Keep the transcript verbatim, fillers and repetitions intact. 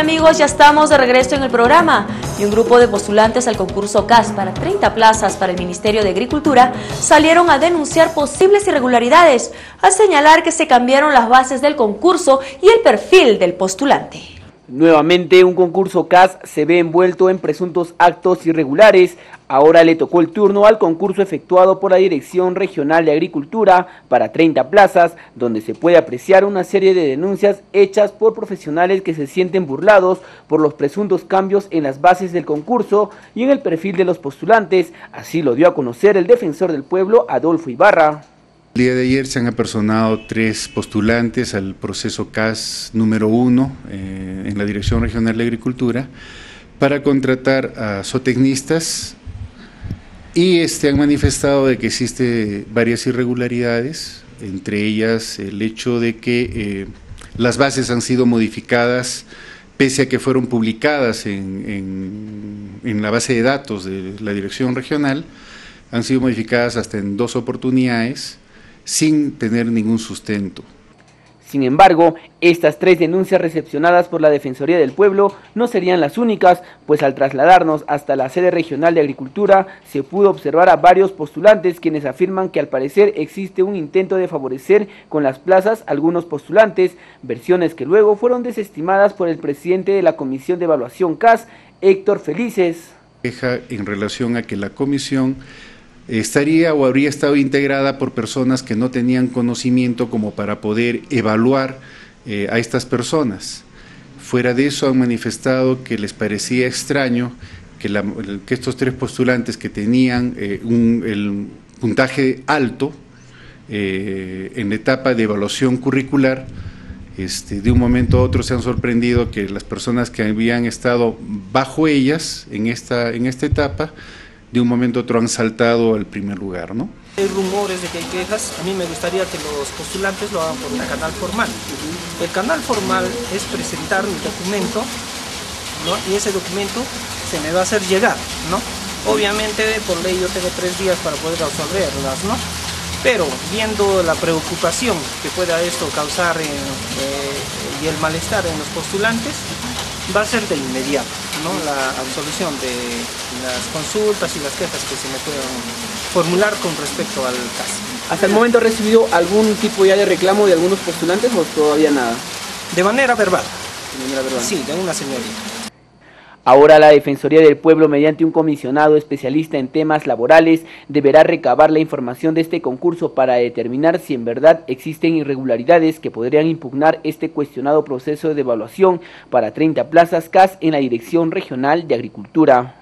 amigos, ya estamos de regreso en el programa y un grupo de postulantes al concurso C A S para treinta plazas para el Ministerio de Agricultura salieron a denunciar posibles irregularidades, al señalar que se cambiaron las bases del concurso y el perfil del postulante. Nuevamente un concurso C A S se ve envuelto en presuntos actos irregulares. Ahora le tocó el turno al concurso efectuado por la Dirección Regional de Agricultura para treinta plazas, donde se puede apreciar una serie de denuncias hechas por profesionales que se sienten burlados por los presuntos cambios en las bases del concurso y en el perfil de los postulantes. Así lo dio a conocer el defensor del pueblo, Adolfo Ibarra. El día de ayer se han apersonado tres postulantes al proceso C A S número uno eh, en la Dirección Regional de Agricultura para contratar a zootecnistas y este, han manifestado de que existen varias irregularidades, entre ellas el hecho de que eh, las bases han sido modificadas pese a que fueron publicadas en, en, en la base de datos de la Dirección Regional, han sido modificadas hasta en dos oportunidades, sin tener ningún sustento. Sin embargo, estas tres denuncias recepcionadas por la Defensoría del Pueblo no serían las únicas, pues al trasladarnos hasta la sede regional de Agricultura se pudo observar a varios postulantes quienes afirman que al parecer existe un intento de favorecer con las plazas a algunos postulantes, versiones que luego fueron desestimadas por el presidente de la Comisión de Evaluación C A S, Héctor Felices. Deja en relación a que la comisión estaría o habría estado integrada por personas que no tenían conocimiento como para poder evaluar eh, a estas personas. Fuera de eso han manifestado que les parecía extraño que, la, que estos tres postulantes que tenían eh, un el puntaje alto eh, en la etapa de evaluación curricular, este, de un momento a otro se han sorprendido que las personas que habían estado bajo ellas en esta, en esta etapa, de un momento a otro han saltado al primer lugar, ¿no? Hay rumores de que hay quejas. A mí me gustaría que los postulantes lo hagan por el canal formal. El canal formal es presentar mi documento, ¿no? Y ese documento se me va a hacer llegar, ¿no? Obviamente por ley yo tengo tres días para poder resolverlas, ¿no? Pero viendo la preocupación que pueda esto causar en, eh, y el malestar en los postulantes, va a ser de inmediato, ¿no? La absolución de las consultas y las quejas que se me puedan formular con respecto al caso. ¿Hasta el momento ha recibido algún tipo ya de reclamo de algunos postulantes o todavía nada? De manera verbal. De manera verbal. Sí, de una señorita. Ahora la Defensoría del Pueblo, mediante un comisionado especialista en temas laborales, deberá recabar la información de este concurso para determinar si en verdad existen irregularidades que podrían impugnar este cuestionado proceso de evaluación para treinta plazas C A S en la Dirección Regional de Agricultura.